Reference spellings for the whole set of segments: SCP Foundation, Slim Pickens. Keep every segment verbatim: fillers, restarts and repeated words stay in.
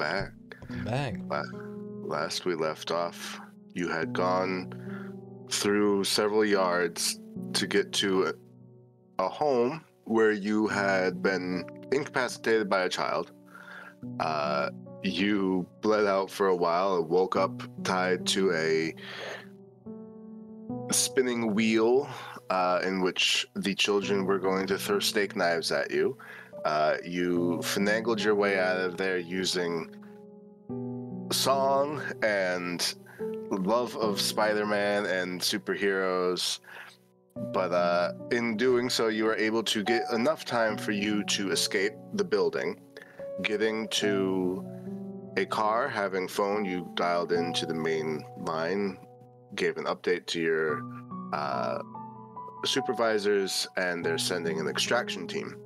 back. Bang. Last we left off, you had gone through several yards to get to a home where you had been incapacitated by a child. Uh, you bled out for a while and woke up tied to a spinning wheel uh, in which the children were going to throw steak knives at you. Uh, you finagled your way out of there using song and love of Spider-Man and superheroes, but uh, in doing so you were able to get enough time for you to escape the building, getting to a car. Having phone, you dialed into the main line, gave an update to your uh, supervisors, and they're sending an extraction team.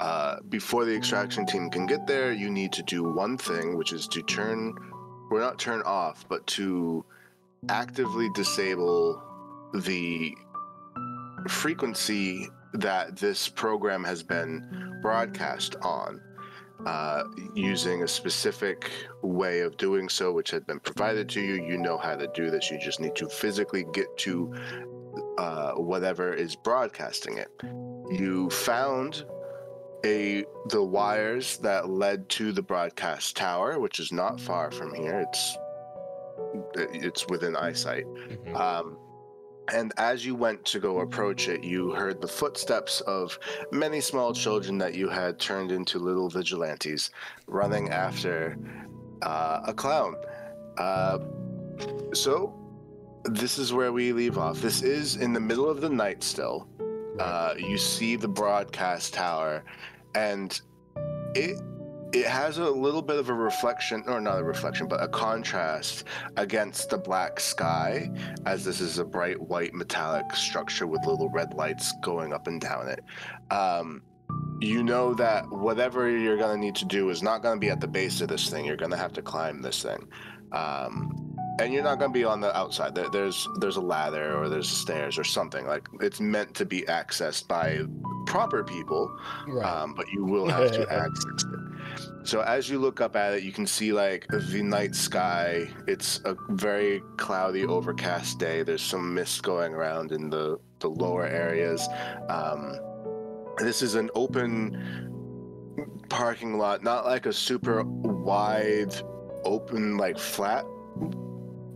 Uh, before the extraction team can get there, you need to do one thing, which is to turn, well, not turn off, but to actively disable the frequency that this program has been broadcast on, uh, using a specific way of doing so, which had been provided to you. You know how to do this. You just need to physically get to uh, whatever is broadcasting it. You found A, the wires that led to the broadcast tower, which is not far from here. It's it's within eyesight. Mm-hmm. Um, and as you went to go approach it, you heard the footsteps of many small children that you had turned into little vigilantes running after uh, a clown. Uh, so this is where we leave off. This is in the middle of the night still. Uh, you see the broadcast tower, and it it has a little bit of a reflection, or not a reflection, but a contrast against the black sky, as this is a bright white metallic structure with little red lights going up and down it. Um, you know that whatever you're going to need to do is not going to be at the base of this thing. You're going to have to climb this thing. Um... And you're not going to be on the outside. There's there's a ladder, or there's stairs or something. Like, it's meant to be accessed by proper people, right. um, but you will have to access it. So as you look up at it, you can see, like, the night sky. It's a very cloudy, overcast day. There's some mist going around in the, the lower areas. Um, this is an open parking lot, not like a super wide, open, like, flat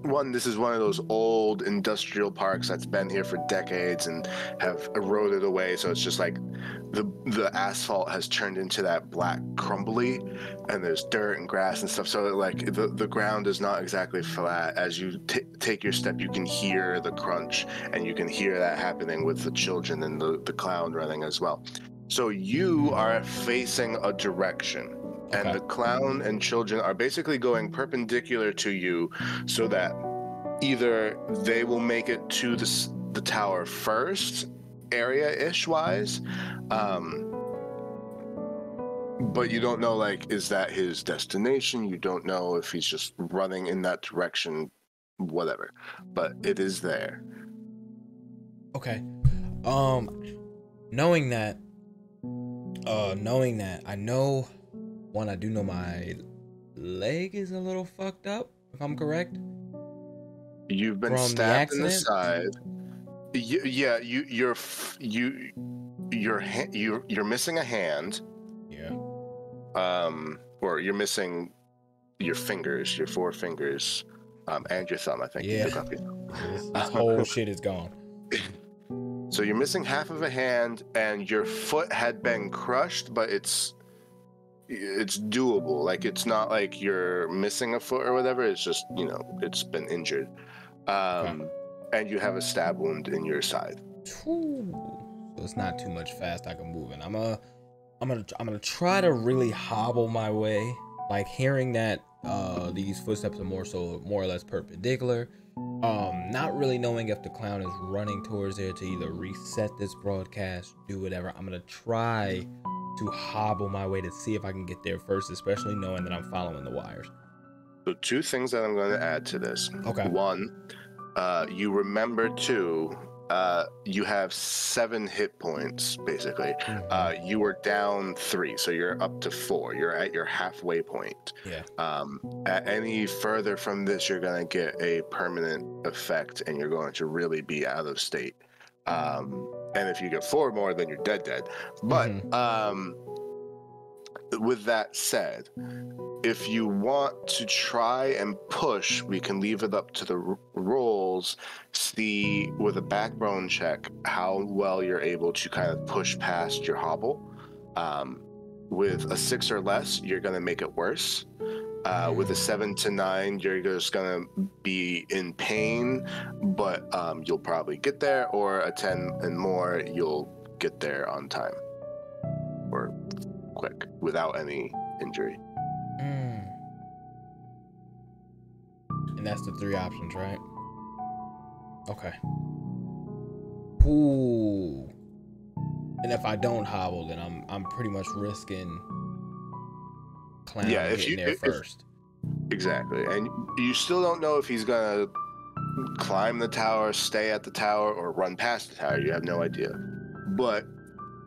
one. This is one of those old industrial parks that's been here for decades and have eroded away, so it's just like the the asphalt has turned into that black crumbly, and there's dirt and grass and stuff, so that, like, the, the ground is not exactly flat. As you t- take your step, you can hear the crunch, and you can hear that happening with the children and the, the clown running as well. So you are facing a direction. And okay. The clown and children are basically going perpendicular to you, so that either they will make it to the, the tower first, area-ish wise, um, but you don't know, like, is that his destination? You don't know if he's just running in that direction, whatever. But it is there. Okay. Um, knowing that, uh, knowing that, I know... One, I do know my leg is a little fucked up, if I'm correct. You've been From stabbed the in the side. You, yeah, you, you're, you, you're, you're, you're missing a hand. Yeah. Um, or you're missing your fingers, your four fingers, um, and your thumb. I think. Yeah. You took off your thumb. This, this whole shit is gone. So you're missing half of a hand, and your foot had been crushed, but it's. It's doable. Like, it's not like you're missing a foot or whatever. It's just, you know, it's been injured. Um, okay. And you have a stab wound in your side. So it's not too much fast I can move in. I'm a, I'm gonna, I'm gonna try to really hobble my way. Like, hearing that uh, these footsteps are more so, more or less perpendicular. Um, not really knowing if the clown is running towards there to either reset this broadcast, do whatever. I'm gonna try to hobble my way to see if I can get there first, especially knowing that I'm following the wires. So two things that I'm going to add to this. Okay. One, uh, you remember too Uh, you have seven hit points, basically. Uh, you were down three, so you're up to four. You're at your halfway point. Yeah. Um, at any further from this, you're going to get a permanent effect, and you're going to really be out of state. Um, and if you get four more, then you're dead dead. But mm-hmm. um, with that said, if you want to try and push, we can leave it up to the r- rolls, see with a backbone check how well you're able to kind of push past your hobble. Um, with a six or less, you're going to make it worse. Uh, with a seven to nine, you're just going to be in pain, but um, you'll probably get there, or a ten and more, you'll get there on time or quick without any injury. Mm. And that's the three options, right? Okay. Ooh. And if I don't hobble, then I'm I'm pretty much risking clown yeah, if getting you, there if, first. Exactly. And you still don't know if he's gonna climb the tower, stay at the tower, or run past the tower. You have no idea. But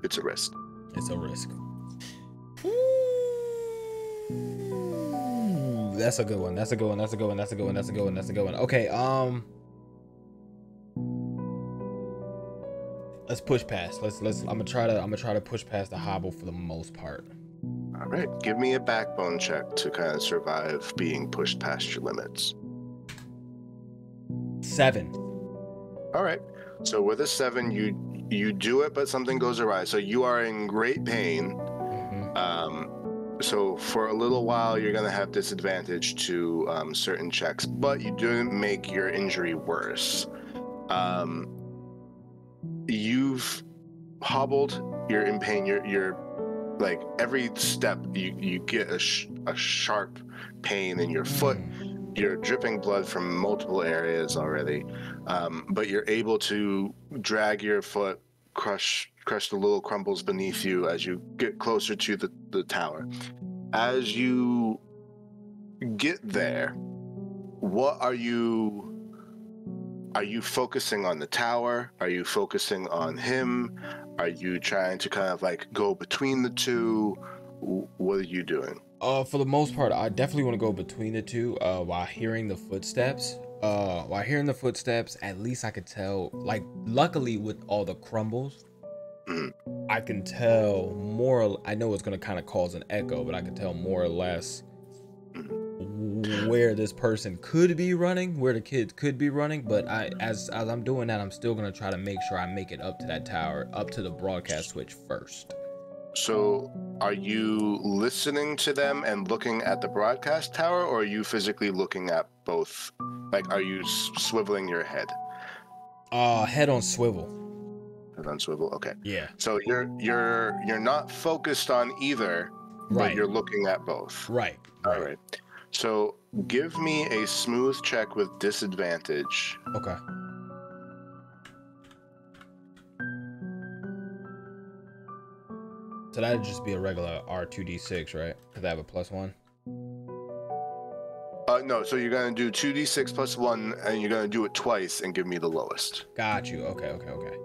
it's a risk. It's a risk. That's a good one. That's a good one. That's a good one. That's a good one. That's a good one. That's a good one. Okay. Um. Let's push past. Let's let's. I'm gonna try to. I'm gonna try to push past the hobble for the most part. All right. Give me a backbone check to kind of survive being pushed past your limits. Seven. All right. So with a seven, you you do it, but something goes awry. So you are in great pain. Mm-hmm. Um. So for a little while, you're going to have disadvantage to um, certain checks, but you didn't make your injury worse. Um, you've hobbled, you're in pain, you're, you're like every step you, you get a, sh- a sharp pain in your foot. You're dripping blood from multiple areas already, um, but you're able to drag your foot, crush crush the little crumbles beneath you as you get closer to the, the tower. As you get there, what are you... Are you focusing on the tower? Are you focusing on him? Are you trying to kind of like go between the two? What are you doing? Uh, for the most part, I definitely want to go between the two uh, while hearing the footsteps. Uh, while hearing the footsteps, at least I could tell, like, luckily with all the crumbles, I can tell more or, I know it's going to kind of cause an echo, but I can tell more or less where this person could be running, where the kids could be running. But I, as, as I'm doing that, I'm still going to try to make sure I make it up to that tower, up to the broadcast switch first. So are you listening to them and looking at the broadcast tower, or are you physically looking at both? Like, are you swiveling your head? Uh, head on swivel. On swivel, okay. Yeah. So you're you're you're not focused on either, right? But you're looking at both. Right. All right. So give me a smooth check with disadvantage. Okay. So that'd just be a regular R two D six, right? Because I have a plus one. Uh, no, so you're gonna do two D six plus one, and you're gonna do it twice, and give me the lowest. Got you. Okay. Okay. Okay.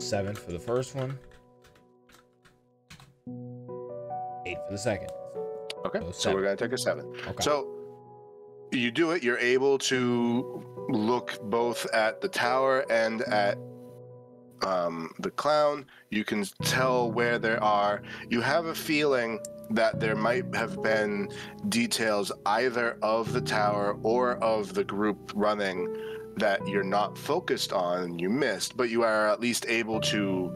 Seven for the first one. Eight for the second. Okay, so, so we're going to take a seven. Okay. So you do it. You're able to look both at the tower and at um, the clown. You can tell where there are. You have a feeling that there might have been details either of the tower or of the group running that you're not focused on, you missed, but you are at least able to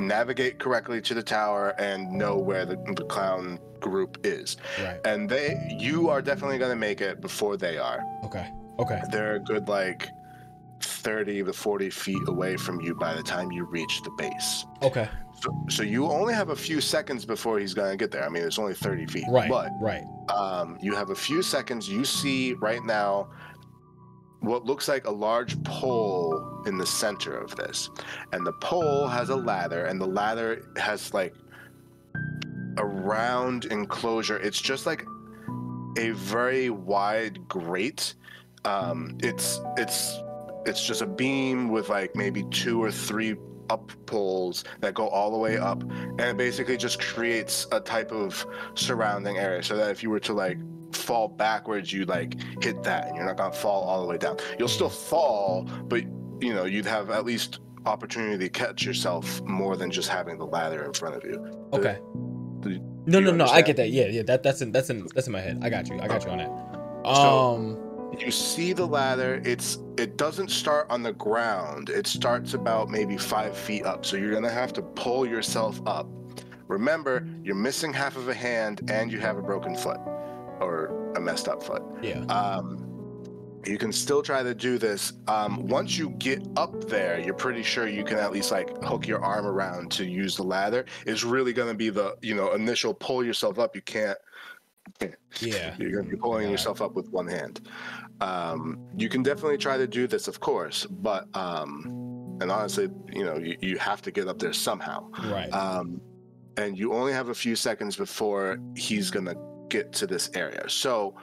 navigate correctly to the tower and know where the, the clown group is. Right. And they, you are definitely going to make it before they are. Okay. Okay. They're a good like thirty to forty feet away from you by the time you reach the base. Okay. So, so you only have a few seconds before he's going to get there. I mean, it's only thirty feet. Right. But right. Um, you have a few seconds. You see right now what looks like a large pole in the center of this. And the pole has a ladder, and the ladder has like a round enclosure. It's just like a very wide grate. Um, it's it's It's just a beam with like maybe two or three up poles that go all the way up, and it basically just creates a type of surrounding area so that if you were to like fall backwards, you like hit that and you're not gonna fall all the way down. You'll still fall, but you know, you'd have at least opportunity to catch yourself more than just having the ladder in front of you. Okay. Do, do no, you no, understand? No. I get that. Yeah, yeah. That that's in that's in that's in my head. I got you. I got okay. you on that. Um. So you see the ladder. It's it doesn't start on the ground. It starts about maybe five feet up. So you're gonna have to pull yourself up. Remember, you're missing half of a hand and you have a broken foot or a messed up foot. Yeah. Um. You can still try to do this. Um, once you get up there, you're pretty sure you can at least like hook your arm around to use the ladder. It's really going to be the, you know, initial pull yourself up. You can't. Yeah. You're going to be pulling yeah. yourself up with one hand. Um, you can definitely try to do this, of course, but um, and honestly, you know, you, you have to get up there somehow. Right. Um, and you only have a few seconds before he's going to get to this area. So.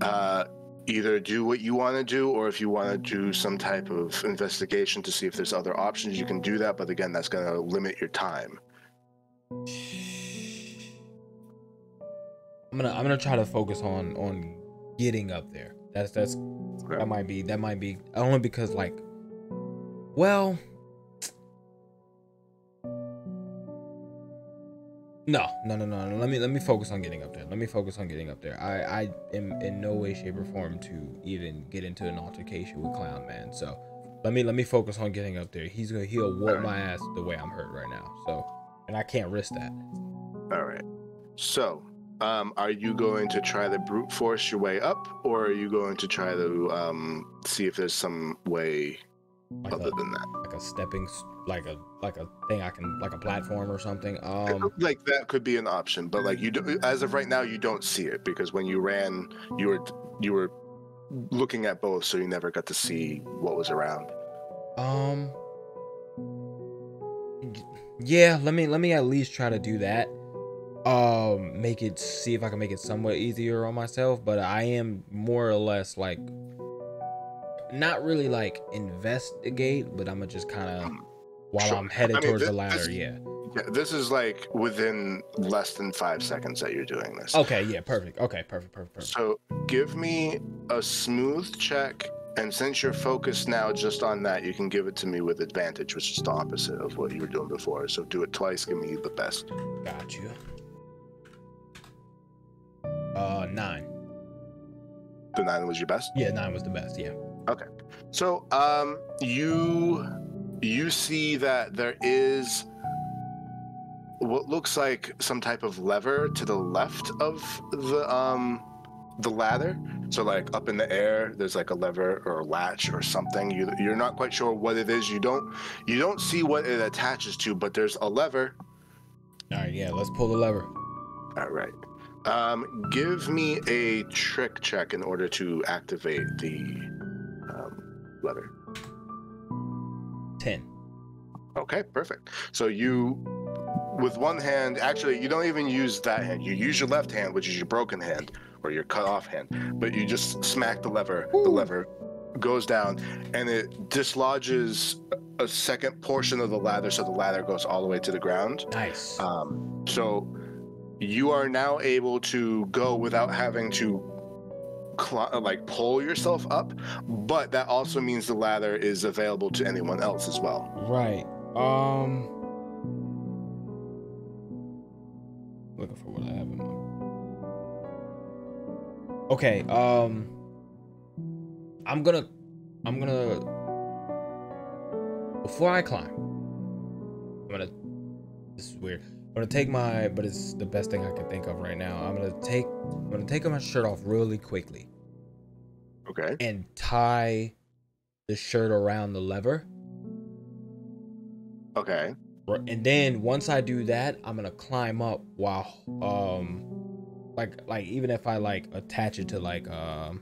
Uh, Either do what you want to do, or if you want to do some type of investigation to see if there's other options, you can do that. But again, that's going to limit your time. I'm gonna I'm gonna try to focus on on getting up there. That's that's okay. that might be that might be only because like, well, No, no, no, no, no. Let me let me focus on getting up there. Let me focus on getting up there. I, I am in no way, shape, or form to even get into an altercation with Clown Man. So let me let me focus on getting up there. He's gonna he'll whoop my ass the way I'm hurt right now. So and I can't risk that. All right. So um, are you going to try to brute force your way up, or are you going to try to um, see if there's some way like other a, than that, like a stepping? like a like a thing I can like a platform or something? Um like that could be an option, but like you do, as of right now you don't see it because when you ran you were you were looking at both, so you never got to see what was around. Um yeah, let me let me at least try to do that. Um make it, see if I can make it somewhat easier on myself, but I am more or less like not really like investigate, but I'm gonna just kind of While sure. I'm headed I mean, towards this, the ladder, this, yeah. This is like within less than five seconds that you're doing this. Okay, yeah, perfect. Okay, perfect, perfect, perfect. So give me a smooth check, and since you're focused now just on that, you can give it to me with advantage, which is the opposite of what you were doing before. So do it twice, give me the best. Got you. Uh, nine. The nine was your best? Yeah, nine was the best, yeah. Okay. So, um, you... you see that there is what looks like some type of lever to the left of the um the ladder. So like up in the air, there's like a lever or a latch or something. You, you're not quite sure what it is. You don't you don't see what it attaches to, but there's a lever. All right, yeah, let's pull the lever. All right. Um, give me a trick check in order to activate the um, lever. ten. Okay, perfect. So you, with one hand, actually, you don't even use that hand. You use your left hand, which is your broken hand or your cut off hand, but you just smack the lever. Ooh. The lever goes down and it dislodges a second portion of the ladder. So the ladder goes all the way to the ground. Nice. Um, so you are now able to go without having to like pull yourself up, but that also means the ladder is available to anyone else as well. Right. Um looking for what I have in mind. Okay, um I'm gonna I'm gonna before I climb, I'm gonna this is weird. I'm gonna take my, but it's the best thing I can think of right now. I'm gonna take, I'm gonna take my shirt off really quickly. Okay. And tie the shirt around the lever. Okay. And then once I do that, I'm gonna climb up while, um, like, like even if I like attach it to like, um.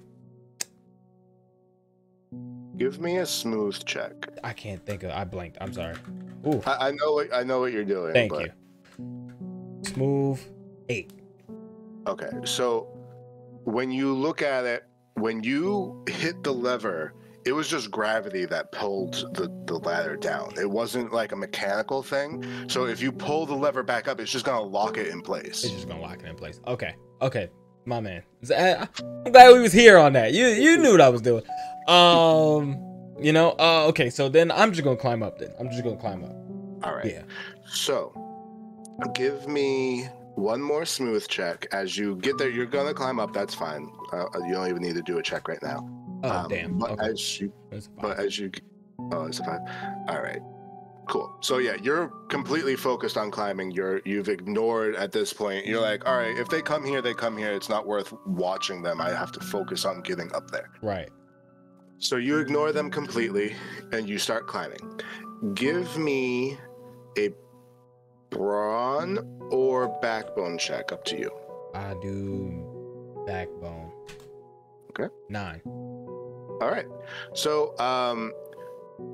Give me a smooth check. I can't think of. I blanked. I'm sorry. Ooh. I, I know what I know what you're doing. Thank but... you. Smooth eight. Okay, so when you look at it, when you hit the lever, it was just gravity that pulled the, the ladder down. It wasn't like a mechanical thing. So if you pull the lever back up, it's just going to lock it in place. It's just going to lock it in place. Okay. Okay. My man. I'm glad we was here on that. You you knew what I was doing. Um, you know, uh, okay. So then I'm just going to climb up then. I'm just going to climb up. All right. Yeah. So give me one more smooth check. As you get there, you're going to climb up. That's fine. Uh, you don't even need to do a check right now. Oh, um, damn. But, okay. as you, but as you... Oh, it's a five. All right. Cool. So, yeah, you're completely focused on climbing. You're, you've ignored at this point. You're like, all right, if they come here, they come here. It's not worth watching them. I have to focus on getting up there. Right. So you ignore them completely, and you start climbing. Give me a brawn or backbone check. Up to you. I do backbone. Okay. Nine. All right. So um,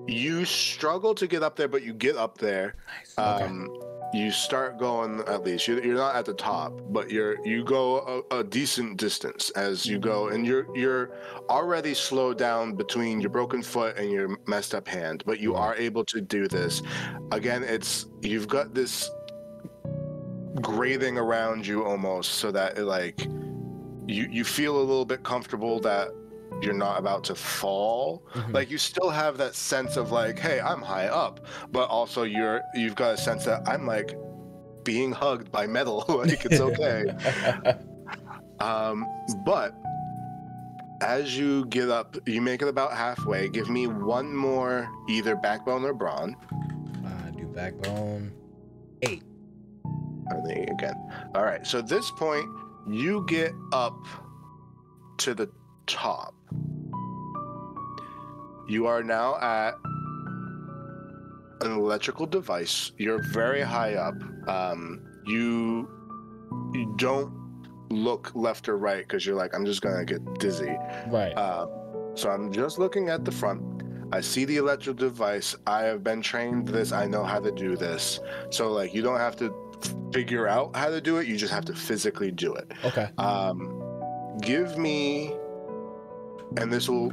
you struggle to get up there, but you get up there. Nice. Um, okay. You start going, at least you're, you're not at the top, but you're you go a, a decent distance as you go, and you're you're already slowed down between your broken foot and your messed up hand, but you are able to do this. Again, it's you've got this grating around you almost, so that it, like you you feel a little bit comfortable that you're not about to fall. Mm-hmm. Like you still have that sense of like, hey, I'm high up, but also you're you've got a sense that I'm like being hugged by metal. Like it's okay. um, but as you get up, you make it about halfway. Give me one more, either backbone or brawn. I uh, do backbone. Eight. I think again. All right. So at this point, you get up to the top. You are now at an electrical device. You're very high up. Um, you, you don't look left or right because you're like, I'm just gonna get dizzy. Right. Uh, so I'm just looking at the front. I see the electrical device. I have been trained this. I know how to do this. So like, you don't have to figure out how to do it. You just have to physically do it. Okay. Um, give me, and this will,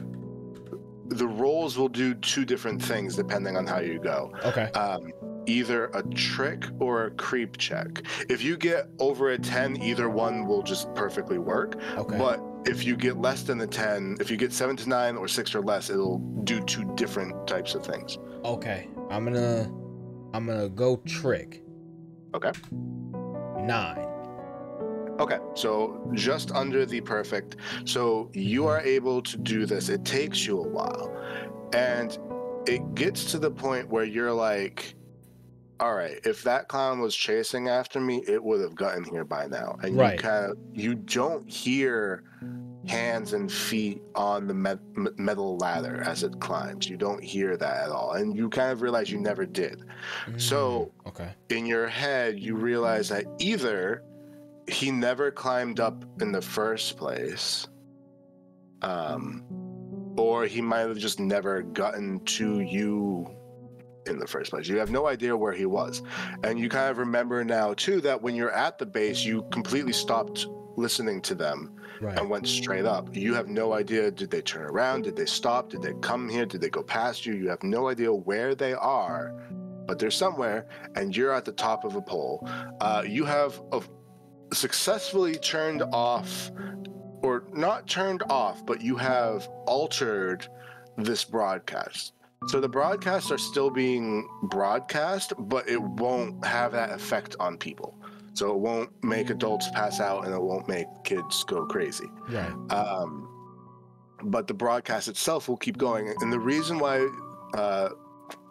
the rolls will do two different things depending on how you go. Okay. Um, either a trick or a creep check. If you get over a ten, either one will just perfectly work. Okay. But if you get less than a ten, if you get seven to nine or six or less, it'll do two different types of things. Okay. I'm gonna, I'm gonna go trick. Okay. Nine. Okay, so just under the perfect. So you are able to do this. It takes you a while. And it gets to the point where you're like, all right, if that clown was chasing after me, it would have gotten here by now. And right. you kind of, you don't hear hands and feet on the me- metal ladder as it climbs. You don't hear that at all. And you kind of realize you never did. Mm, so okay. in your head, you realize that either he never climbed up in the first place, um, or he might have just never gotten to you in the first place. You have no idea where he was. And you kind of remember now, too, that when you're at the base, you completely stopped listening to them right. and went straight up. You have no idea, did they turn around? Did they stop? Did they come here? Did they go past you? You have no idea where they are, but they're somewhere, and you're at the top of a pole. Uh, you have a successfully turned off, or not turned off, but you have altered this broadcast. So the broadcasts are still being broadcast, but it won't have that effect on people. So it won't make adults pass out, and it won't make kids go crazy. Yeah. Um, but the broadcast itself will keep going. And the reason why uh,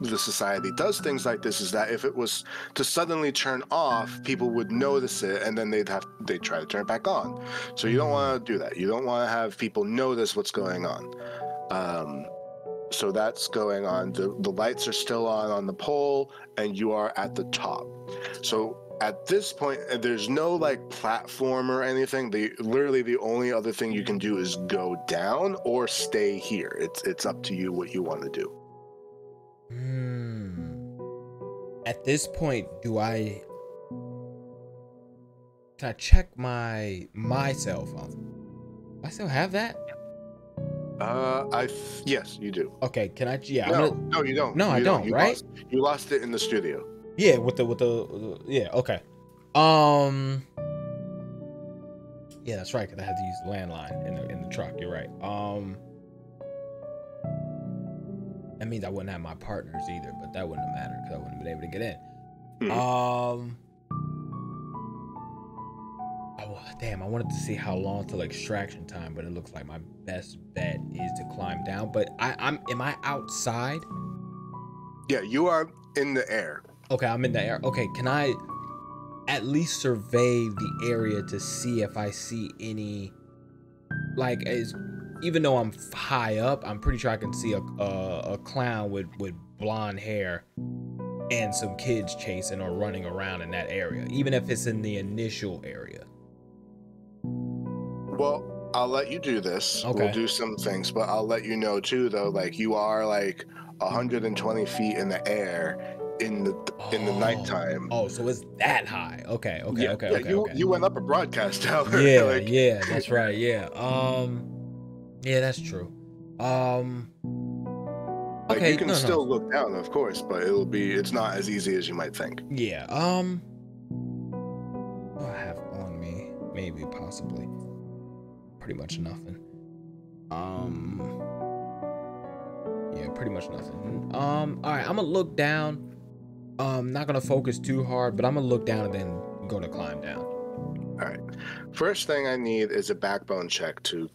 the society does things like this is that if it was to suddenly turn off, people would notice it, and then they'd have they try to turn it back on. So you don't want to do that. You don't want to have people notice what's going on. Um, so that's going on. The, the lights are still on on the pole, and you are at the top. So at this point, there's no like platform or anything. The literally the only other thing you can do is go down or stay here. It's it's up to you what you want to do. Hmm. At this point, do I can I check my my cell phone? I still have that? Uh, I th yes, you do. Okay, can I? Yeah. No, gonna, no, you don't. No, you I don't. don't you right? Lost, you lost it in the studio. Yeah, with the with the, with the yeah. Okay. Um. Yeah, that's right. Cause I had to use the landline in the in the truck. You're right. Um. That means I wouldn't have my partners either, but that wouldn't have mattered because I wouldn't have been able to get in. Mm. Um. Oh, damn, I wanted to see how long till extraction time, but it looks like my best bet is to climb down. But I, I'm, am I outside? Yeah, you are in the air. Okay, I'm in the air. Okay, can I at least survey the area to see if I see any, like, is even though I'm high up, I'm pretty sure I can see a a, a clown with with blonde hair and some kids chasing or running around in that area, even if it's in the initial area. Well, I'll let you do this. Okay. We'll do some things, but I'll let you know too, though. Like you are like one hundred twenty feet in the air in the oh. in the nighttime. Oh, so it's that high? Okay, okay, yeah, okay, yeah, okay, you, okay. You went up a broadcast tower. Yeah, like, yeah, that's right. Yeah, um, yeah, that's true. Um, like okay, you can no, still no. look down, of course, but it'll be it's not as easy as you might think. Yeah. Um, I have on me maybe possibly. Pretty much nothing. Um, yeah, pretty much nothing. Um, all right, I'm gonna look down. Um, not gonna focus too hard, but I'm gonna look down and then go to climb down. All right. First thing I need is a backbone check to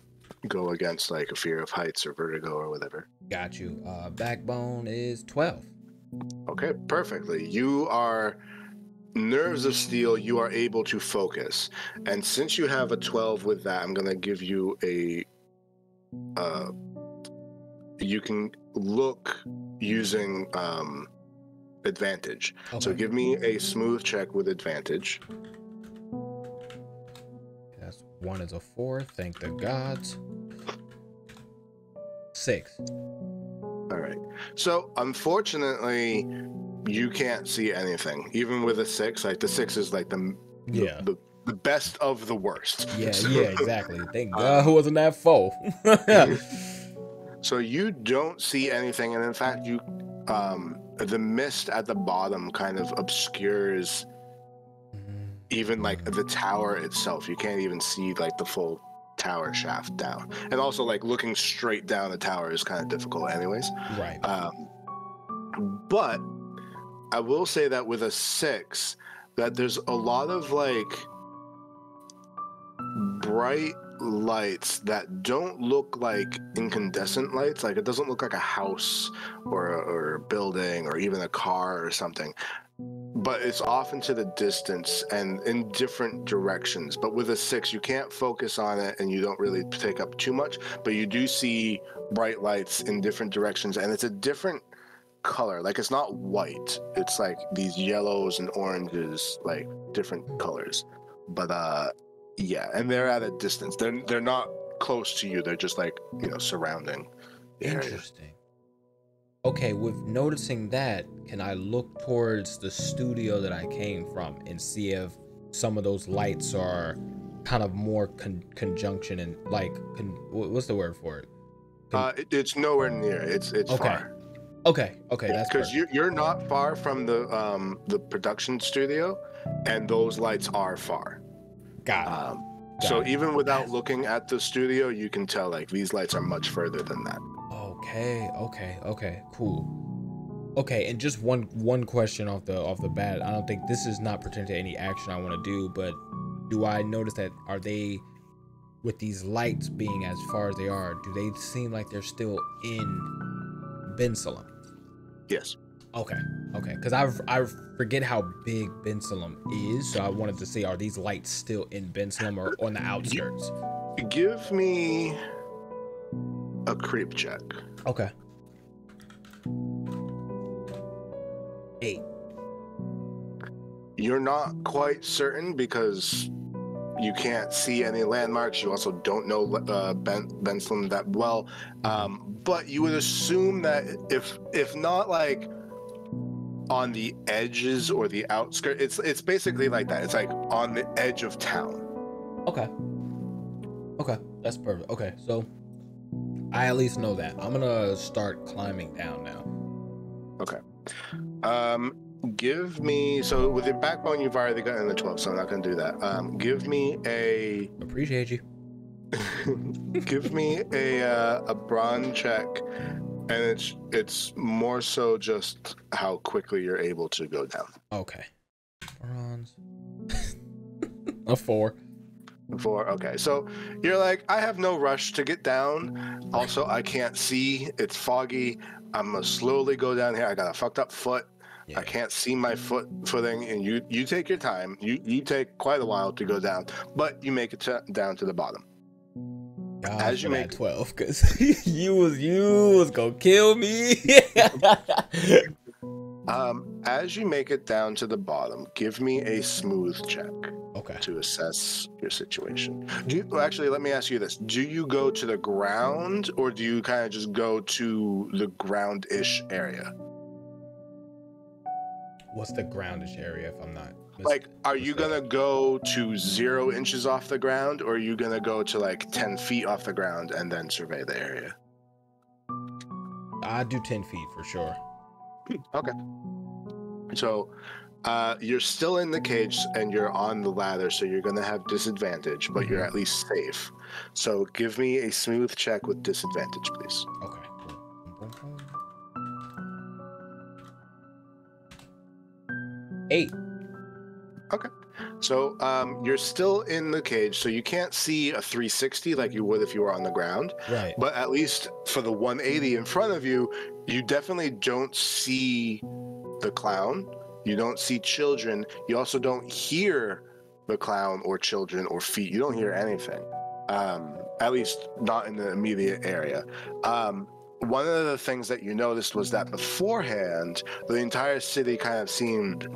go against like a fear of heights or vertigo or whatever. Got you. Uh, backbone is twelve. Okay, perfectly. You are. Nerves of steel, you are able to focus, and since you have a twelve with that, I'm gonna give you a uh you can look using um advantage. Okay. So give me a smooth check with advantage. That's one is a four, thank the gods. Six. All right, so unfortunately you can't see anything, even with a six. Like the six is like the yeah the, the best of the worst. Yeah, so, yeah, exactly. Thank God who wasn't that foe. So you don't see anything, and in fact, you um, the mist at the bottom kind of obscures even like the tower itself. You can't even see like the full tower shaft down, and also like looking straight down the tower is kind of difficult, anyways. Right. Um, but I will say that with a six, that there's a lot of like bright lights that don't look like incandescent lights. Like it doesn't look like a house or a, or a building or even a car or something, but it's off into the distance and in different directions. But with a six, you can't focus on it and you don't really take up too much, but you do see bright lights in different directions, and it's a different color. Like it's not white, it's like these yellows and oranges, like different colors. But uh yeah, and they're at a distance, they're they're not close to you, they're just like, you know, surrounding the interesting area. Okay, with noticing that, can I look towards the studio that I came from and see if some of those lights are kind of more con conjunction and like con what's the word for it? Con uh it, it's nowhere near, it's it's okay. Far. Okay. Okay, that's because you, you're not far from the um the production studio, and those lights are far. Got it. Um, Got so it. Even without looking at the studio, you can tell like these lights are much further than that. Okay. Okay. Okay. Cool. Okay. And just one one question off the off the bat. I don't think this is not pertaining to any action I want to do, but do I notice that are they with these lights being as far as they are? Do they seem like they're still in Bensalem? Yes. Okay. Okay. Because I I forget how big Bensalem is, so I wanted to see, are these lights still in Bensalem or on the outskirts? Give me a creep check. Okay. Eight. You're not quite certain because you can't see any landmarks. You also don't know uh, ben Bensalem that well, um, but you would assume that if if not like on the edges or the outskirts, it's it's basically like that. It's like on the edge of town. Okay. Okay, that's perfect. Okay, so I at least know that. I'm gonna start climbing down now. Okay. Um, give me, so with your backbone, you've already gotten the twelve, so I'm not gonna do that. Um, give me a... Appreciate you. Give me a uh, a brawn check, and it's it's more so just how quickly you're able to go down. Okay. Bronze. A four. Four. Okay. So you're like, I have no rush to get down. Also, I can't see. It's foggy. I'm gonna slowly go down here. I got a fucked up foot. Yeah. I can't see my foot footing, and you you take your time. You you take quite a while to go down, but you make it to, down to the bottom. God, as you make twelve, because you was you was gonna kill me. Um, as you make it down to the bottom, give me a smooth check. Okay. To assess your situation. Do you, well, actually, let me ask you this: do you go to the ground, or do you kind of just go to the ground-ish area? What's the ground-ish area? If I'm not. Like, are you gonna go to zero inches off the ground, or are you gonna go to like ten feet off the ground and then survey the area? I do ten feet for sure. Okay. So, uh, you're still in the cage and you're on the ladder, so you're gonna have disadvantage, but you're at least safe. So, give me a smooth check with disadvantage, please. Okay. Eight. Okay. So um, you're still in the cage, so you can't see a three sixty like you would if you were on the ground. Right. But at least for the one eighty in front of you, you definitely don't see the clown. You don't see children. You also don't hear the clown or children or feet. You don't hear anything, um, at least not in the immediate area. Um, one of the things that you noticed was that beforehand, the entire city kind of seemed...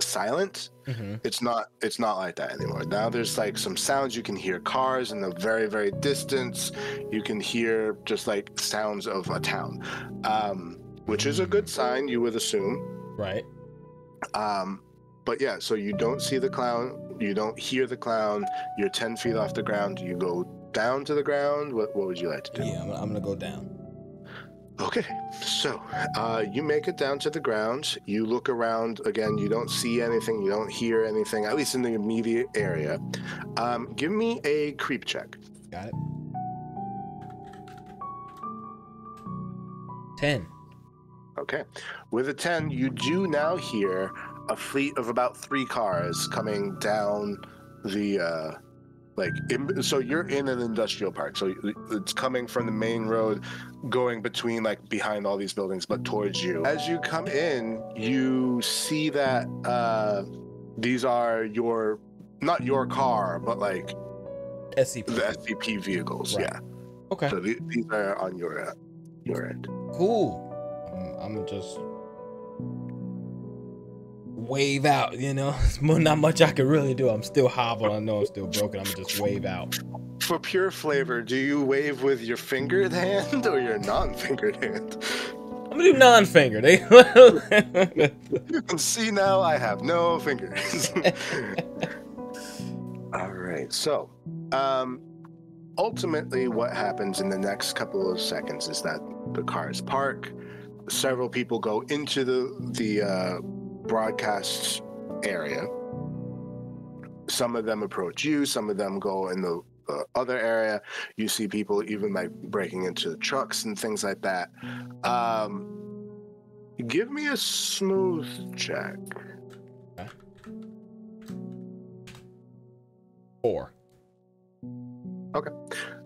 silent. Mm-hmm. It's not it's not like that anymore. Now there's like some sounds. You can hear cars in the very, very distance. You can hear just like sounds of a town, um, which is a good sign, you would assume. Right. Um, but yeah, so you don't see the clown. You don't hear the clown. You're ten feet off the ground. You go down to the ground. What, what would you like to do? Yeah, I'm, I'm gonna go down. Okay, so uh, you make it down to the ground. You look around again. You don't see anything. You don't hear anything, at least in the immediate area. Um, give me a creep check. Got it. ten. Okay. With a ten, you do now hear a fleet of about three cars coming down the... Uh, Like, so you're in an industrial park, so it's coming from the main road, going between, like, behind all these buildings, but towards you. As you come in, you see that uh, these are your, not your car, but, like, S C P. The S C P vehicles, right. Yeah. Okay. So th these are on your, uh, your end. Cool. I'm, I'm just wave out, you know. It's not much I can really do. I'm still hobbled. I know I'm still broken. I'm gonna just wave out. For pure flavor, do you wave with your fingered hand or your non-fingered hand? I'm gonna do non-fingered. Eh? You can see now I have no fingers. All right. So, um, ultimately, what happens in the next couple of seconds is that the cars park. Several people go into the the. Uh, broadcast area. Some of them approach you, some of them go in the uh, other area. You see people even like breaking into trucks and things like that. Um, give me a smooth check. Okay. Four. Okay.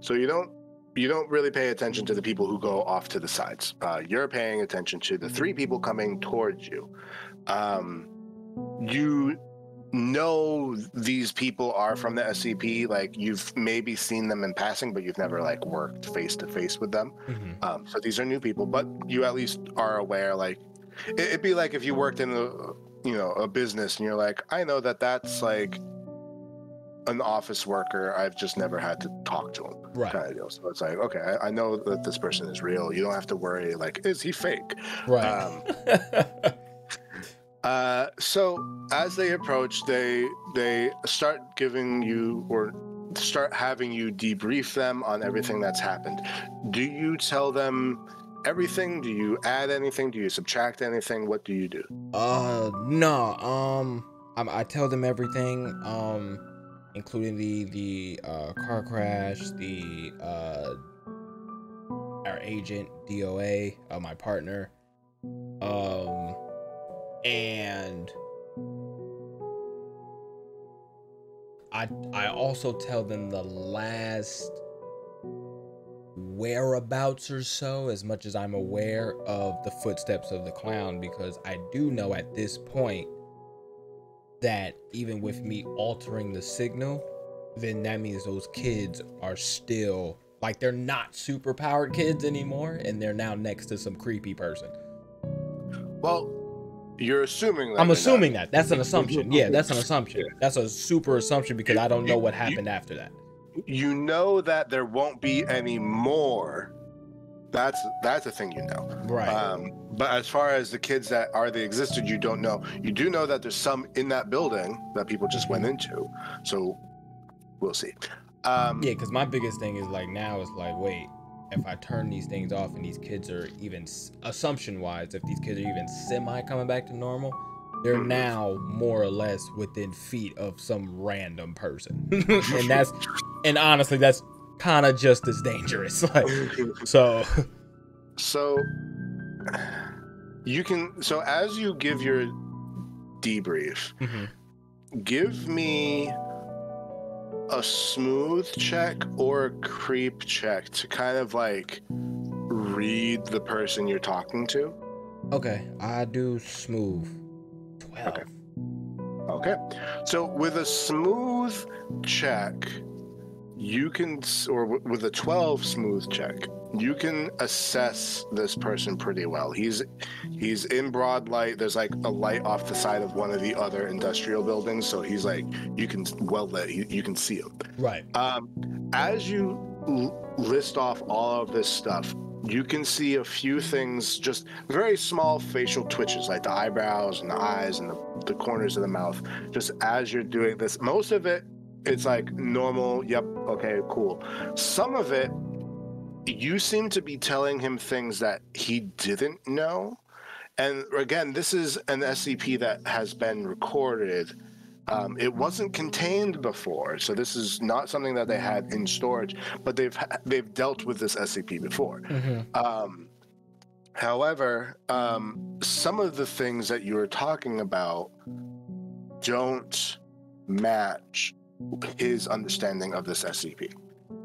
So you don't You don't really pay attention to the people who go off to the sides. Uh, you're paying attention to the three people coming towards you. Um, you know these people are from the S C P. Like, you've maybe seen them in passing, but you've never, like, worked face-to-face with them. Mm-hmm. Um, so these are new people, but you at least are aware, like... It, it'd be like if you worked in, a, you know, a business, and you're like, I know that that's, like... an office worker. I've just never had to talk to him, right? Kind of deal. So it's like, okay, I, I know that this person is real. You don't have to worry, like, is he fake? Right. Um, uh, so as they approach, they they start giving you or start having you debrief them on everything that's happened. Do you tell them everything? Do you add anything? Do you subtract anything? What do you do? Uh, no. Um, I, I tell them everything, um, including the, the, uh, car crash, the, uh, our agent, D O A, uh, my partner, um, and I, I also tell them the last whereabouts or so, as much as I'm aware of the footsteps of the clown, because I do know at this point that even with me altering the signal, then that means those kids are still, like, they're not super powered kids anymore, and they're now next to some creepy person. Well, you're assuming that. I'm assuming that. That's an assumption. Yeah, that's an assumption. That's a super assumption, because I don't know what happened after that. You know that there won't be any more. That's that's the thing you know. Right. Um, but as far as the kids that already existed, you don't know. You do know that there's some in that building that people just went into. So we'll see. Um, yeah, because my biggest thing is, like, now is like, wait, if I turn these things off and these kids are even, assumption-wise, if these kids are even semi coming back to normal, they're now more or less within feet of some random person. and that's, and honestly, that's kind of just as dangerous. Like, so. So you can, so as you give your debrief, mm-hmm. give me a smooth check or a creep check to kind of like read the person you're talking to. Okay, I do smooth. twelve. Okay. Okay. So with a smooth check, you can, or with a twelve smooth check, you can assess this person pretty well. He's he's in broad light. There's like a light off the side of one of the other industrial buildings, so he's like, you can well let you, you can see him. Right. Um, as you l- list off all of this stuff, you can see a few things, just very small facial twitches, like the eyebrows and the eyes and the, the corners of the mouth, just as you're doing this. Most of it, it's like normal, yep, okay, cool. Some of it, you seem to be telling him things that he didn't know. And again, this is an S C P that has been recorded. Um, it wasn't contained before, so this is not something that they had in storage, but they've they've dealt with this S C P before. Mm-hmm. Um, however, um, some of the things that you were talking about don't match his understanding of this S C P.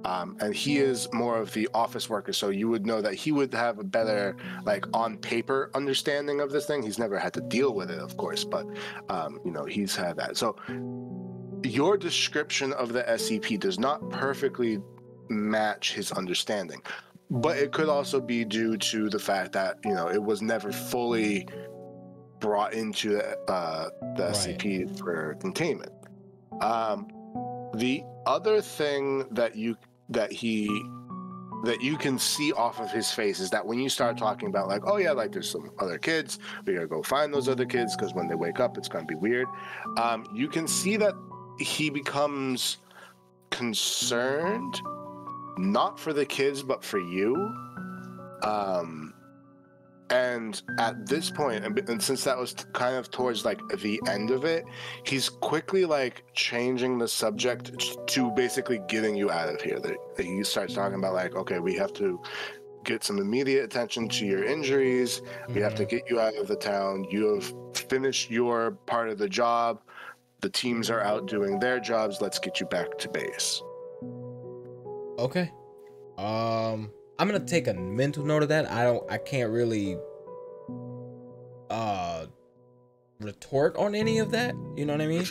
Um, and he is more of the office worker, so you would know that he would have a better, like, on paper understanding of this thing. He's never had to deal with it, of course, but, um, you know, he's had that. So your description of the S C P does not perfectly match his understanding, but it could also be due to the fact that, you know, it was never fully brought into the, uh, the right. S C P for containment. Um, the other thing that you that he that you can see off of his face is that when you start talking about, like, oh yeah, like there's some other kids, we gotta go find those other kids because when they wake up it's gonna be weird, um you can see that he becomes concerned, not for the kids but for you. Um and at this point, and since that was kind of towards like the end of it, he's quickly like changing the subject to basically getting you out of here. That he starts talking about, like, okay, we have to get some immediate attention to your injuries, we mm-hmm. have to get you out of the town, you have finished your part of the job, the teams are out doing their jobs, let's get you back to base. Okay. um I'm gonna take a mental note of that. I don't, I can't really uh, retort on any of that. You know what I mean?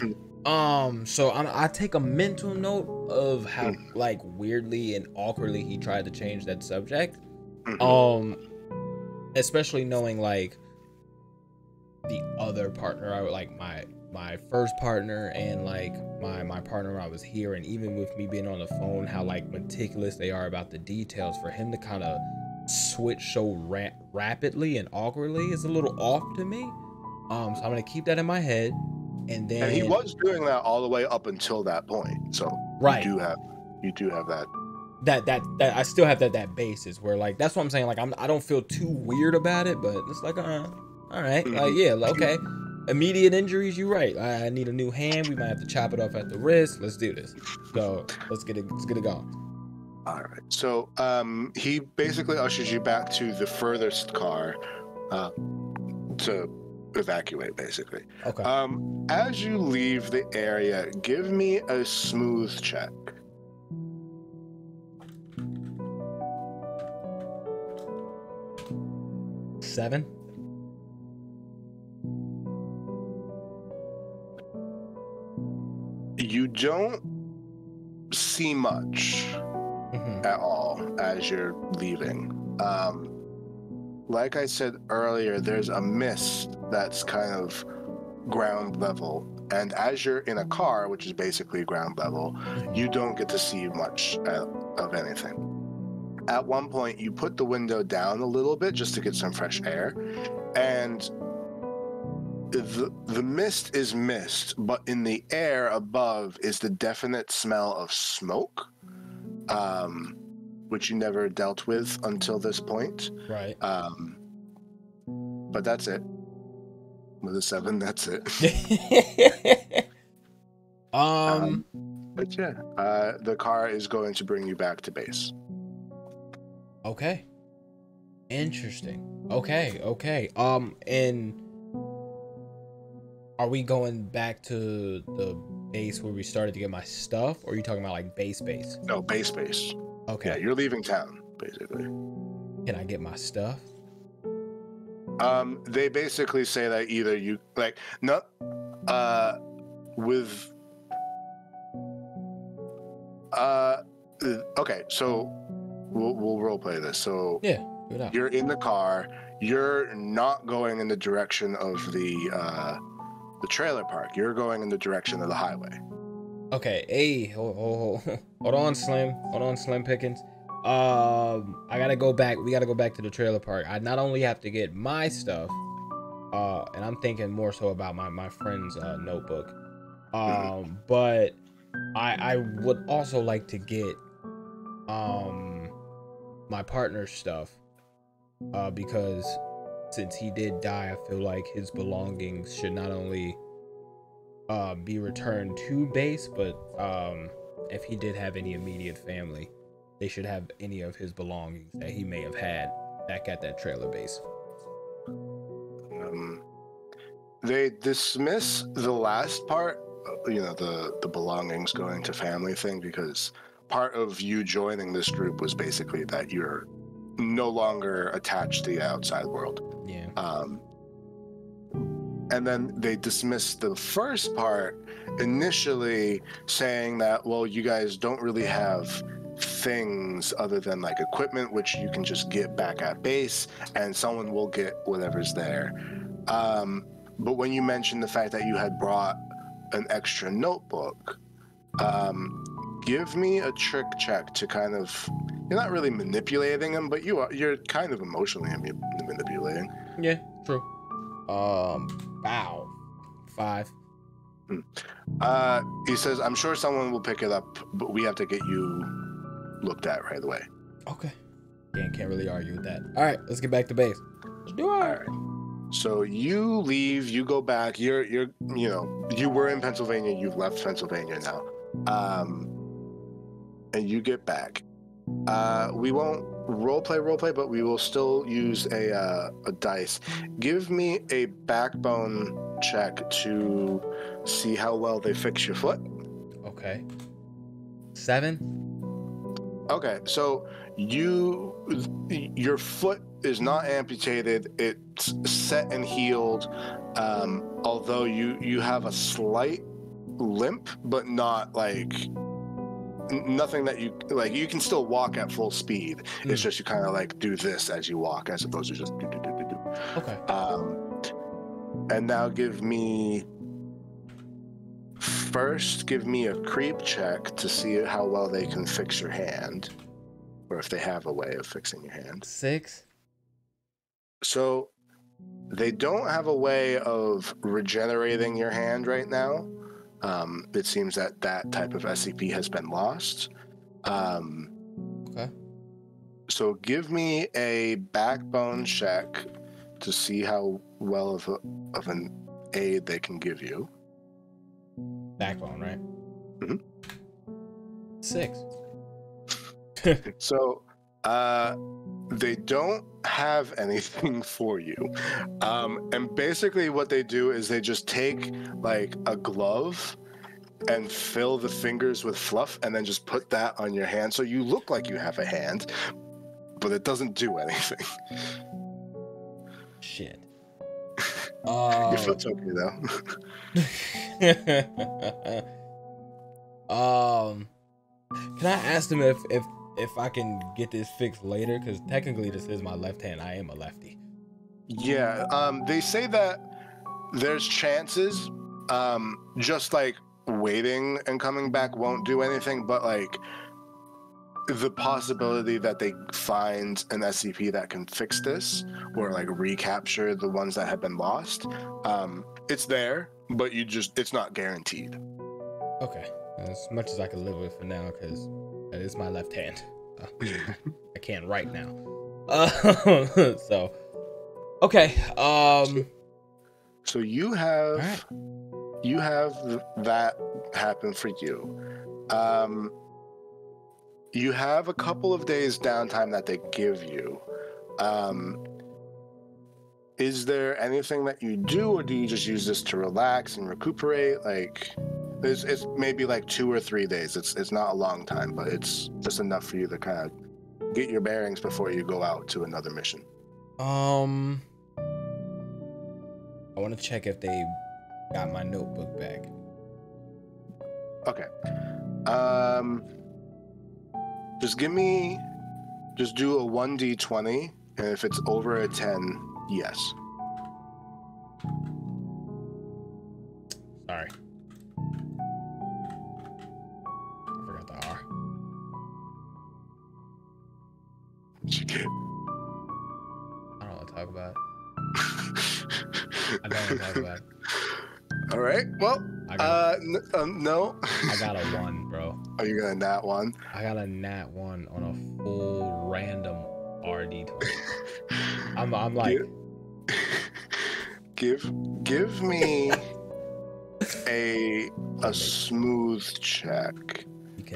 Um, so I'm, I take a mental note of how, like, weirdly and awkwardly he tried to change that subject. Um, especially knowing, like, the other partner, I would, like, my my first partner and, like, my my partner when I was here, and even with me being on the phone, how, like, meticulous they are about the details, for him to kind of switch so ra- rapidly and awkwardly is a little off to me. Um so I'm gonna keep that in my head. And then and he was doing that all the way up until that point, so Right. You do have, you do have that. That, that, that, I still have that, that basis where, like, that's what I'm saying. Like, I'm, I don't feel too weird about it, but it's like, uh, all right. Like, yeah, okay. Immediate injuries, you're right. I need a new hand. We might have to chop it off at the wrist. Let's do this. So let's get it, let's get it going. All right. So um, he basically ushers you back to the furthest car uh, to evacuate, basically. Okay. Um, as you leave the area, give me a smooth check. Seven. You don't see much mm-hmm. at all as you're leaving. Um, like I said earlier, there's a mist that's kind of ground level. And as you're in a car, which is basically ground level, mm-hmm. you don't get to see much uh, of anything. At one point, you put the window down a little bit just to get some fresh air. And The, the mist is mist, but in the air above is the definite smell of smoke, um, which you never dealt with until this point. Right. Um, but that's it. With a seven, that's it. um, um. But yeah, uh, the car is going to bring you back to base. Okay. Interesting. Okay. Okay. Um. And. Are we going back to the base where we started to get my stuff? Or are you talking about like base base? No, base base. Okay. Yeah, you're leaving town, basically. Can I get my stuff? Um, they basically say that either you like no uh with uh okay, so we'll we'll role play this. So yeah, you're in the car, you're not going in the direction of the uh the trailer park. You're going in the direction of the highway. Okay. Hey, hold, hold, hold. hold on, Slim. Hold on, Slim Pickens. Um, I gotta go back. We gotta go back to the trailer park. I not only have to get my stuff, uh, and I'm thinking more so about my my friend's uh, notebook, um, mm-hmm. but I I would also like to get um my partner's stuff, uh, because. Since he did die, I feel like his belongings should not only uh, be returned to base, but um, if he did have any immediate family, they should have any of his belongings that he may have had back at that trailer base. Um, they dismiss the last part, you know, the, the belongings going to family thing, because part of you joining this group was basically that you're no longer attached to the outside world. Yeah. Um, and then they dismissed the first part initially saying that, well, you guys don't really have things other than like equipment, which you can just get back at base and someone will get whatever's there. Um, but when you mentioned the fact that you had brought an extra notebook, um, give me a trick check to kind of... You're not really manipulating him, but you are, you're kind of emotionally manipulating. Yeah, true. Um, wow. Five. Uh, he says, I'm sure someone will pick it up, but we have to get you looked at right away. Okay. Yeah, can't really argue with that. All right, let's get back to base. Let's do it. All right. So you leave, you go back. You're, you're, you know, you were in Pennsylvania. You've left Pennsylvania now. Um, and you get back. Uh, we won't roleplay, roleplay, but we will still use a, uh, a dice. Give me a backbone check to see how well they fix your foot. Okay. Seven. Okay, so you, your foot is not amputated. It's set and healed, um, although you, you have a slight limp, but not like... Nothing that you like, you can still walk at full speed. Mm. It's just you kind of like do this as you walk, as opposed to just do, do, do, do, do. Okay. Um, and now give me first, give me a creep check to see how well they can fix your hand, or if they have a way of fixing your hand. Six. So they don't have a way of regenerating your hand right now. Um, it seems that that type of S C P has been lost. Um, okay. So give me a backbone check to see how well of, a, of an aid they can give you. Backbone, right? Mm-hmm. Six. So, uh, they don't have anything for you. Um, and basically what they do is they just take like a glove and fill the fingers with fluff and then just put that on your hand. So you look like you have a hand, but it doesn't do anything. Shit. Uh... Your foot's okay though. um, can I ask them if, if, if I can get this fixed later, because technically this is my left hand. I am a lefty. Yeah, um, they say that there's chances, um, just like waiting and coming back won't do anything, but like the possibility that they find an S C P that can fix this or like recapture the ones that have been lost, um, it's there, but you just, it's not guaranteed. Okay, as much as I can live with for now, because that is my left hand. Uh, I can't write now. Uh, so, okay. Um, so you have, right. you have that happen for you. Um, you have a couple of days downtime that they give you. Um, is there anything that you do, or do you just use this to relax and recuperate? Like, It's, it's maybe like two or three days. It's it's not a long time, but it's just enough for you to kind of get your bearings before you go out to another mission. Um, I want to check if they got my notebook back. Okay. Um, just give me, just do a one d twenty, and if it's over a ten, yes. Sorry. You get? I don't want to talk about it. I don't want to talk about it. All right. Well, I got uh, n um, no. I got a one, bro. Are you gonna nat one? I got a nat one on a full random R D. I'm, I'm like, give, give me a a smooth check.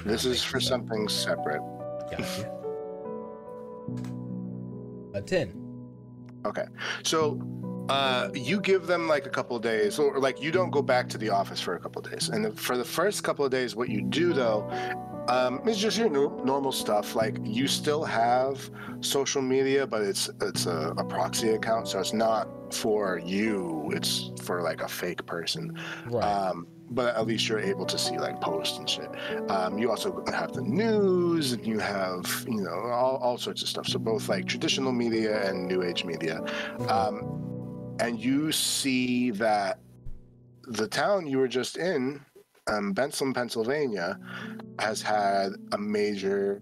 This is for something separate. Gotcha. A ten. Okay, so uh, you give them like a couple of days, or like you don't go back to the office for a couple of days. And the, for the first couple of days, what you do though um, is just your normal stuff. Like you still have social media, but it's it's a, a proxy account, so it's not for you. It's for like a fake person. Right. Um, but at least you're able to see like posts and shit. Um, you also have the news, and you have, you know, all, all sorts of stuff. So both like traditional media and new age media. Um, and you see that the town you were just in, um, Benson, Pennsylvania, has had a major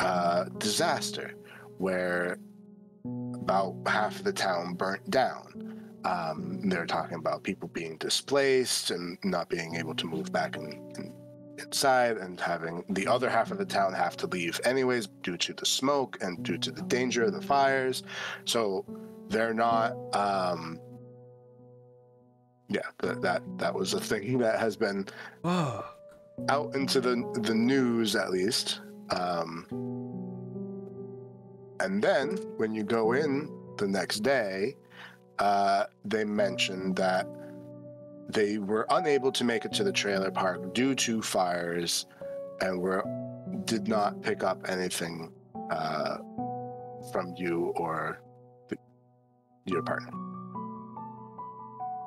uh, disaster where about half of the town burnt down. Um, they're talking about people being displaced and not being able to move back in, in, inside, and having the other half of the town have to leave anyways due to the smoke and due to the danger of the fires. So they're not, um, yeah, th that that was a thing that has been Whoa. out into the, the news, at least. Um, and then when you go in the next day, Uh, they mentioned that they were unable to make it to the trailer park due to fires, and were did not pick up anything uh, from you or the, your partner.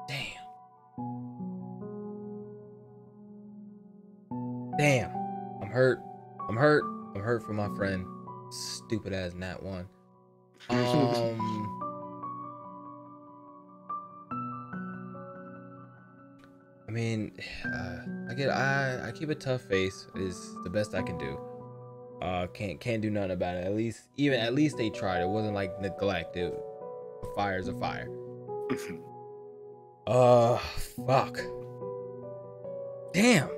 Damn. Damn. I'm hurt. I'm hurt. I'm hurt for my friend. Stupid ass Nat one. Um... I mean, uh, I get I I keep a tough face is the best I can do. Uh, can't can't do nothing about it. At least even at least they tried. It wasn't like neglect. It, a fire's a fire. uh, fuck. Damn.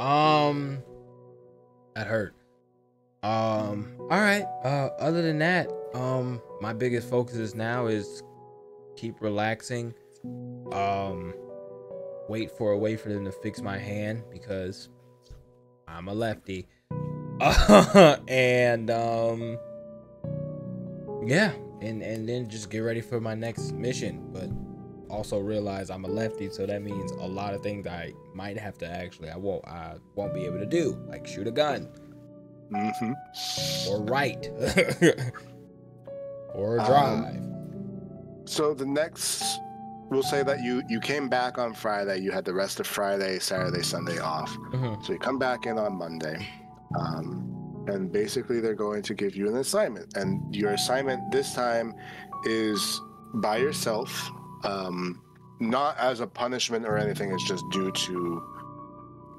Um, that hurt. Um, all right. Uh, other than that, um, my biggest focus is now is keep relaxing. Um, wait for a way for them to fix my hand because I'm a lefty. and um, yeah, and and then just get ready for my next mission, but also realize I'm a lefty, so that means a lot of things I might have to actually I won't I won't be able to do, like shoot a gun, mm-hmm. or write, or drive. Um, so the next, we'll say that you you came back on Friday. You had the rest of Friday, Saturday, Sunday off. Mm-hmm. So you come back in on Monday, um, and basically they're going to give you an assignment. And your assignment this time is by yourself. Um, not as a punishment or anything, it's just due to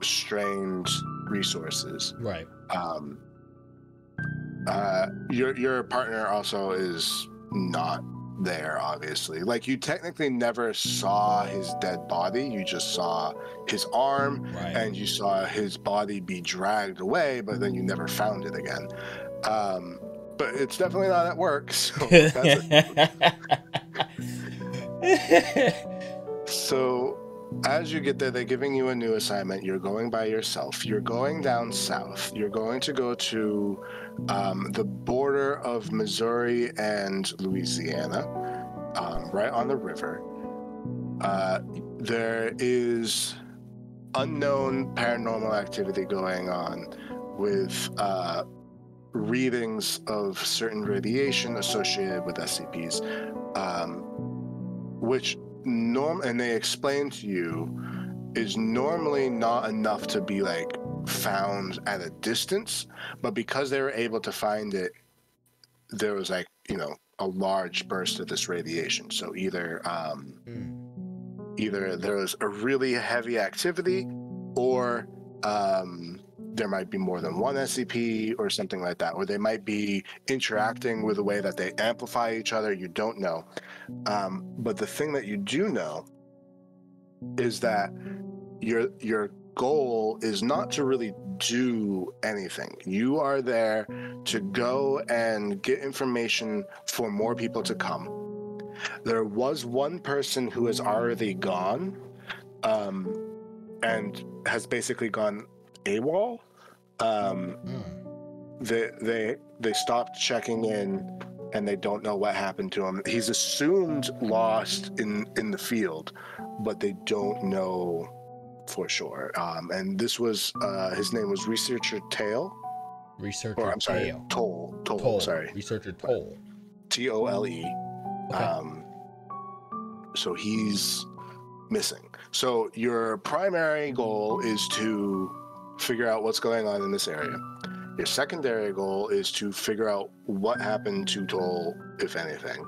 strained resources. Right. Um, uh, your your partner also is not there, obviously. Like, you technically never saw his dead body. You just saw his arm, right. And you saw his body be dragged away, but then you never found it again. Um, but it's definitely not at work, so that's a- So as you get there, they're giving you a new assignment. You're going by yourself. You're going down south. You're going to go to um, the border of Missouri and Louisiana, um, right on the river. Uh, there is unknown paranormal activity going on with uh, readings of certain radiation associated with S C Ps. Um, which norm and they explain to you is normally not enough to be like found at a distance, but because they were able to find it, there was like, you know, a large burst of this radiation. So either um, mm. either there was a really heavy activity, or um, there might be more than one S C P or something like that, or they might be interacting with a way that they amplify each other. You don't know. Um, but the thing that you do know is that your your goal is not to really do anything. You are there to go and get information for more people to come. There was one person who is already gone, um, and has basically gone AWOL. Um, mm. they, they, they stopped checking in, and they don't know what happened to him. He's assumed lost in, in the field, but they don't know for sure. Um, and this was, uh, his name was Researcher Tale. Researcher or, I'm sorry, Tale. Toll. Toll. Toll. Sorry. Researcher Toll. T O L E. Okay. Um, so he's missing. So your primary goal is to figure out what's going on in this area. Your secondary goal is to figure out what happened to Toll, if anything,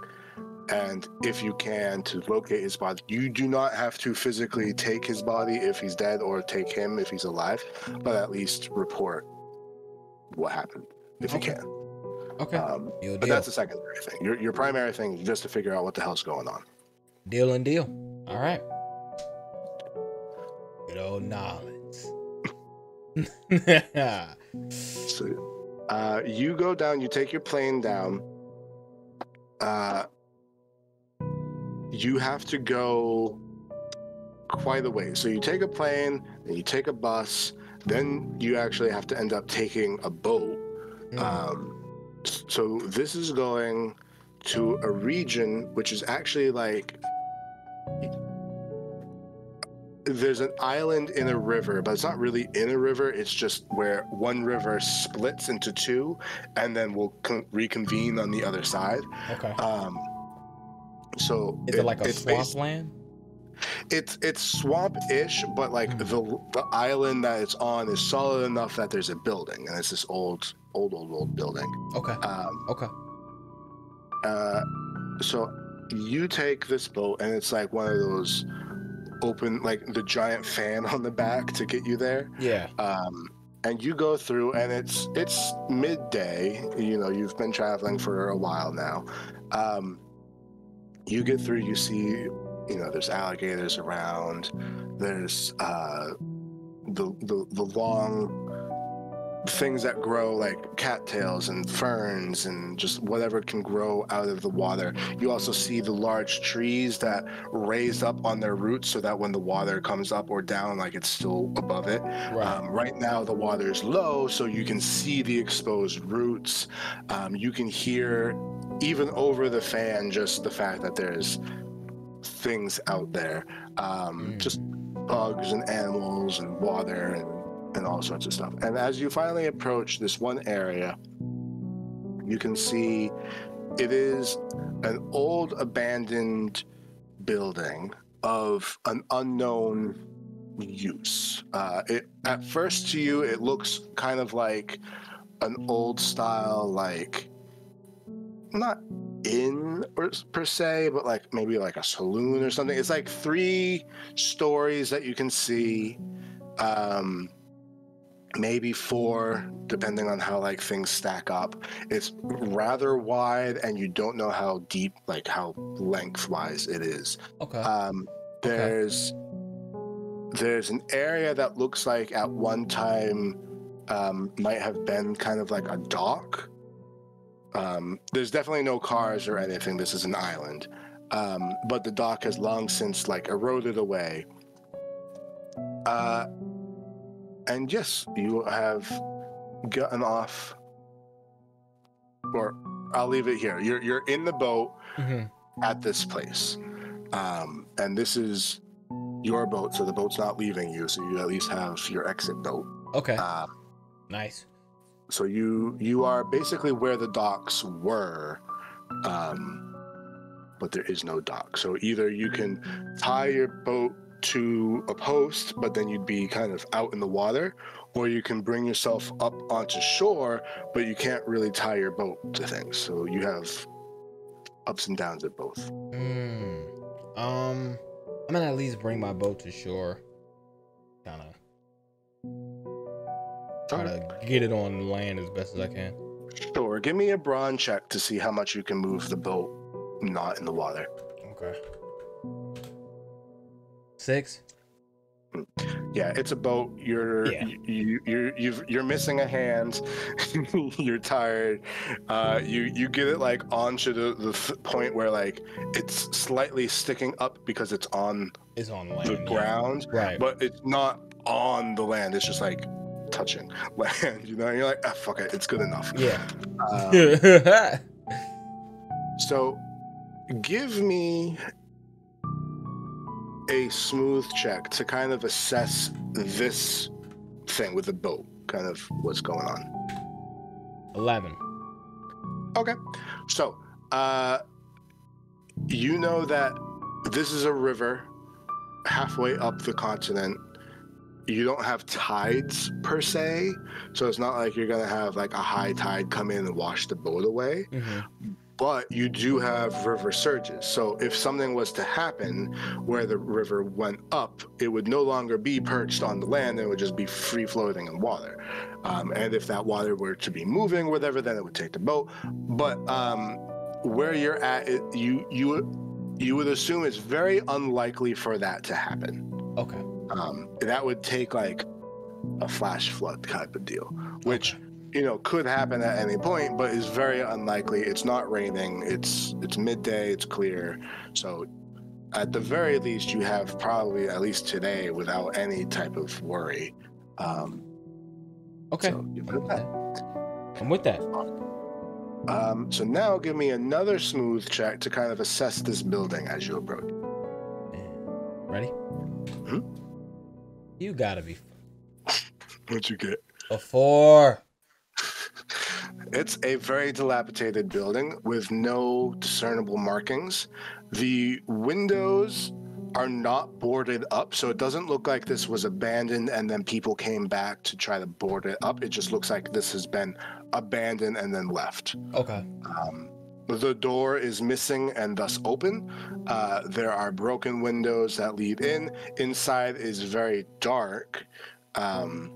and if you can, to locate his body. You do not have to physically take his body if he's dead, or take him if he's alive, but at least report what happened if okay. you can. Okay. Um, but deal. That's the secondary thing. Your your primary thing is just to figure out what the hell's going on. Deal and deal. All right. Good old knowledge. So, uh, you go down. You take your plane down. Uh, you have to go quite a way. So you take a plane, then you take a bus, then you actually have to end up taking a boat. Mm. Um, so this is going to a region which is actually like. There's an island in a river, but it's not really in a river. It's just where one river splits into two, and then we'll con- reconvene on the other side. Okay. Um, so is it, it like a it's swamp based, land? It's it's swamp-ish, but like mm. the the island that it's on is solid enough that there's a building, and it's this old old old old building. Okay. Um, okay. Uh, so you take this boat, and it's like one of those. Open like the giant fan on the back to get you there. Yeah. Um, and you go through, and it's it's midday. You know, you've been traveling for a while now. Um, you get through. You see, you know, there's alligators around. There's uh, the, the, the long things that grow like cattails and ferns and just whatever can grow out of the water. You also see the large trees that raise up on their roots so that when the water comes up or down, like it's still above it. Right, um, right now the water is low, so you can see the exposed roots. Um, you can hear, even over the fan, just the fact that there's things out there. Um, mm. Just bugs and animals and water and, and all sorts of stuff. And as you finally approach this one area, you can see it is an old abandoned building of an unknown use. Uh, it, at first to you, it looks kind of like an old style, like, not in per se, but like maybe like a saloon or something. It's like three stories that you can see, um, maybe four, depending on how like things stack up. It's rather wide, and you don't know how deep, like how lengthwise it is. Okay. Um, there's okay. there's an area that looks like at one time um, might have been kind of like a dock. Um, there's definitely no cars or anything. This is an island. Um, but the dock has long since like eroded away. Uh, and yes, you have gotten off, or I'll leave it here. You're, you're in the boat mm-hmm. at this place. Um, and this is your boat. So the boat's not leaving you. So you at least have your exit boat. Okay. Uh, nice. So you you are basically where the docks were, um, but there is no dock. So either you can tie your boat to a post, but then you'd be kind of out in the water, or you can bring yourself up onto shore, but you can't really tie your boat to things. So you have ups and downs at both. Mm, um, I'm gonna at least bring my boat to shore, kind of. Try to get it on land as best as I can. Sure. Give me a brawn check to see how much you can move the boat not in the water. Okay. Six. Yeah, it's a boat. You're yeah. you you're you've, you're missing a hand. You're tired. Uh, you you get it like onto the, the th- point where like it's slightly sticking up because it's on it's on land, the ground, yeah. Right? But it's not on the land. It's just like touching land, you know, and you're like, ah, fuck it, it's good enough. Yeah. Um, so give me a smooth check to kind of assess this thing with the boat, kind of what's going on. eleven. Okay. So, uh, you know that this is a river halfway up the continent. You don't have tides per se, so it's not like you're gonna have like a high tide come in and wash the boat away, mm-hmm. but you do have river surges. So if something was to happen where the river went up, it would no longer be perched on the land, and it would just be free floating in water. Um, and if that water were to be moving or whatever, then it would take the boat. But um, where you're at, it, you you you would assume it's very unlikely for that to happen. Okay. Um, that would take like a flash flood type of deal, which, you know, could happen at any point, but is very unlikely. It's not raining. It's it's midday. It's clear. So at the very least, you have probably at least today without any type of worry. Um, okay. So you put that. I'm with that. Um, so now give me another smooth check to kind of assess this building as you approach. Ready? Mm-hmm. You gotta be. What'd you get? A four. It's a very dilapidated building with no discernible markings. The windows are not boarded up, so it doesn't look like this was abandoned and then people came back to try to board it up. It just looks like this has been abandoned and then left. Okay. Um, the door is missing and thus open. Uh, there are broken windows that lead in. Inside is very dark, um,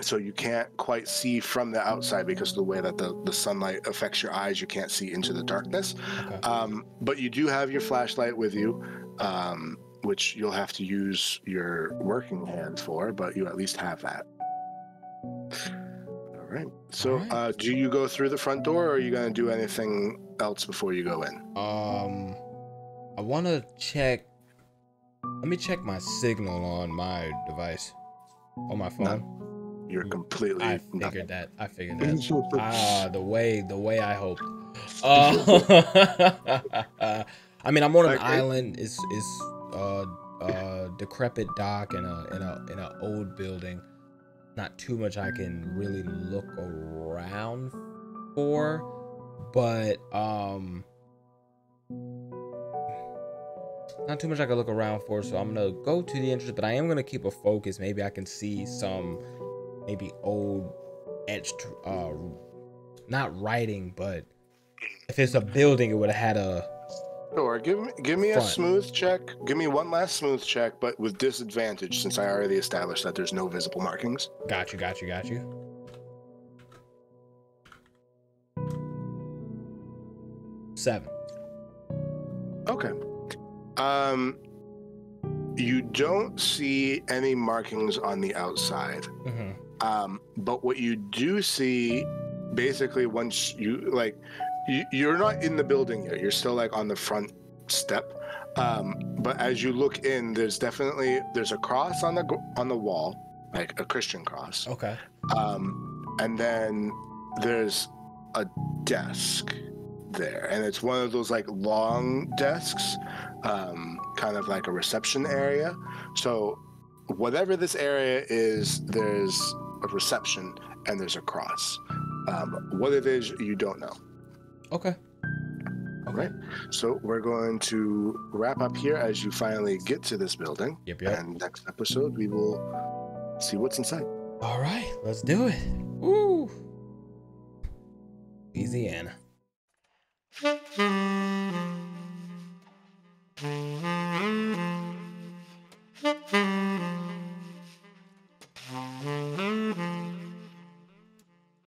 so you can't quite see from the outside because of the way that the, the sunlight affects your eyes. You can't see into the darkness. Okay. Um, but you do have your flashlight with you, um, which you'll have to use your working hand for, but you at least have that. All right. So, All right. Uh, do you go through the front door, or are you going to do anything else before you go in? Um, I want to check. Let me check my signal on my device, on my phone. No, you're completely. I figured nothing. that. I figured that. Ah, the way, the way I hoped. Uh, I mean, I'm on an okay. island. It's it's uh uh decrepit dock in a in a in an old building. Not too much I can really look around for, but um. Not too much I can look around for, so I'm gonna go to the entrance, but I am gonna keep a focus. Maybe I can see some, maybe old etched, uh, not writing, but if it's a building, it would have had a. Sure, give me give me front. a smooth check. Give me one last smooth check, but with disadvantage, since I already established that there's no visible markings. Got you, got you, got you. Seven. Okay. Um, you don't see any markings on the outside, mm-hmm. um, but what you do see, basically, once you like, you, you're not in the building yet. You're still like on the front step, um, but as you look in, there's definitely there's a cross on the on the wall, like a Christian cross. Okay. Um, and then there's a desk there, and it's one of those like long desks, um kind of like a reception area. So whatever this area is, there's a reception and there's a cross. Um what it is, you don't know. Okay. All right, so we're going to wrap up here as you finally get to this building. Yep, yep. And next episode we will see what's inside. All right, let's do it. Woo! Louisiana. Mm-hmm.